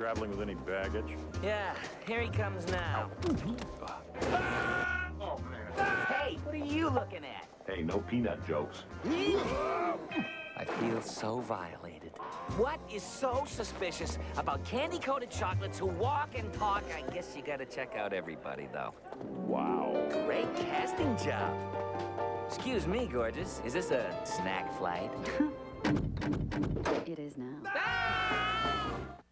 traveling with any baggage. Yeah, here he comes now. Oh, man. Hey, what are you looking at? Hey, no peanut jokes. I feel so violated. What is so suspicious about candy-coated chocolates who walk and talk? I guess you gotta check out everybody, though. Wow. Great casting job. Excuse me, gorgeous. Is this a snack flight? It is now. Ah!